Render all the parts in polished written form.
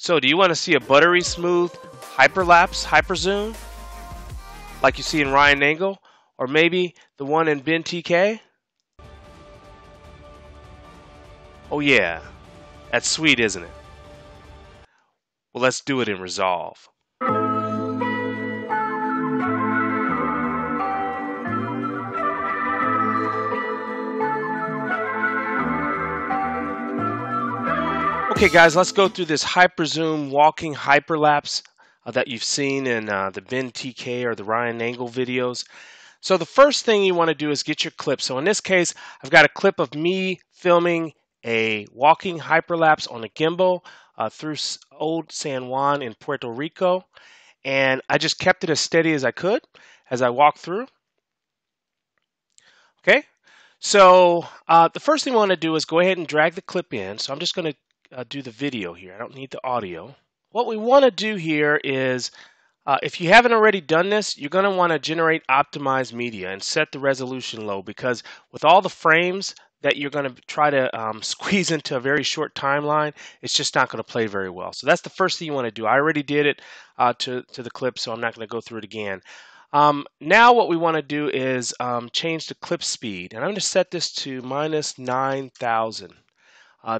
So do you want to see a buttery smooth hyperlapse, hyperzoom, like you see in Ryan Nangle, or maybe the one in Benn TK? Oh yeah, that's sweet, isn't it? Well, let's do it in Resolve. Okay guys, let's go through this hyperzoom walking hyperlapse that you've seen in the Benn TK or the Ryan Nangle videos. So the first thing you want to do is get your clip. So in this case, I've got a clip of me filming a walking hyperlapse on a gimbal through old San Juan in Puerto Rico. And I just kept it as steady as I could as I walked through. Okay, so the first thing we want to do is go ahead and drag the clip in. So I'm just going to do the video here. I don't need the audio. What we want to do here is, if you haven't already done this, you're going to want to generate optimized media and set the resolution low, because with all the frames that you're going to try to squeeze into a very short timeline, it's just not going to play very well. So that's the first thing you want to do. I already did it to the clip, so I'm not going to go through it again. Now what we want to do is change the clip speed, and I'm going to set this to -9,000.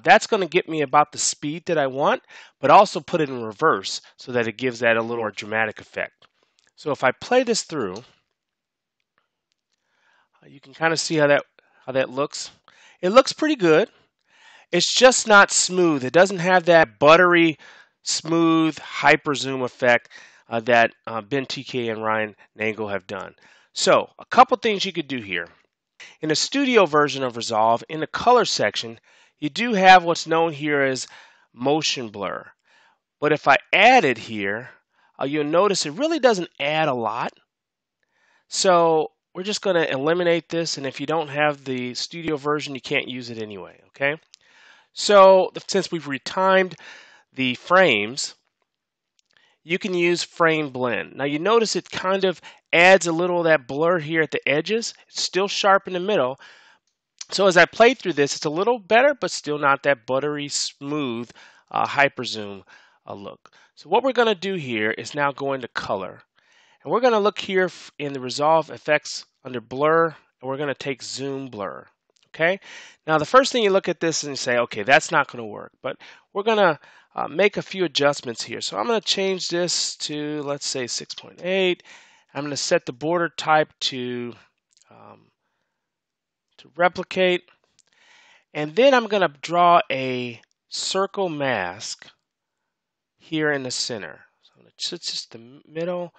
That's going to get me about the speed that I want, but also put it in reverse so that it gives that a little more dramatic effect. So if I play this through, you can kind of see how that looks. It looks pretty good. It's just not smooth. It doesn't have that buttery, smooth hyperzoom effect that Benn TK and Ryan Nangle have done. So a couple things you could do here. In the studio version of Resolve, in the color section, you do have what's known here as motion blur. But if I add it here, you'll notice it really doesn't add a lot. So we're just going to eliminate this, and if you don't have the studio version, you can't use it anyway, okay? So since we've retimed the frames, you can use frame blend. Now you notice it kind of adds a little of that blur here at the edges. It's still sharp in the middle. So as I play through this, it's a little better, but still not that buttery, smooth, hyperzoom look. So what we're going to do here is now go into color. And we're going to look here in the Resolve effects under blur, and we're going to take zoom blur. Okay? Now the first thing you look at this and you say, okay, that's not going to work. But we're going to make a few adjustments here. So I'm going to change this to, let's say, 6.8. I'm going to set the border type to replicate, and then I'm going to draw a circle mask here in the center. So I'm going to just the middle,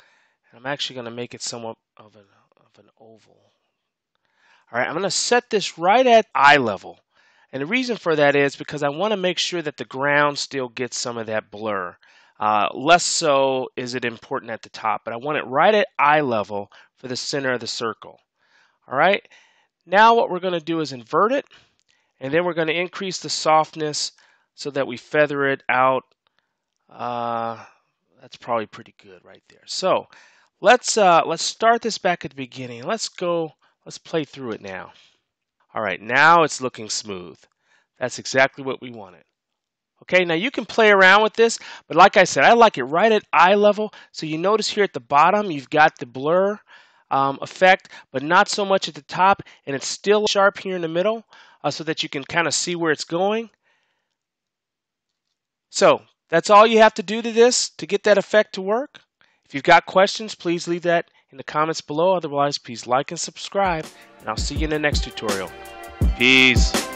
and I'm actually going to make it somewhat of an oval. All right, I'm going to set this right at eye level, and the reason for that is because I want to make sure that the ground still gets some of that blur. Less so is it important at the top, but I want it right at eye level for the center of the circle. All right. Now what we're going to do is invert it, and then we're going to increase the softness so that we feather it out. That's probably pretty good right there. So let's start this back at the beginning. Let's play through it now. All right, now it's looking smooth. That's exactly what we wanted. Okay, now you can play around with this, but like I said, I like it right at eye level. So you notice here at the bottom, you've got the blur effect, but not so much at the top, and it's still sharp here in the middle, so that you can kind of see where it's going. So that's all you have to do to this to get that effect to work. If you've got questions, please leave that in the comments below. Otherwise, please like and subscribe, and I'll see you in the next tutorial. Peace.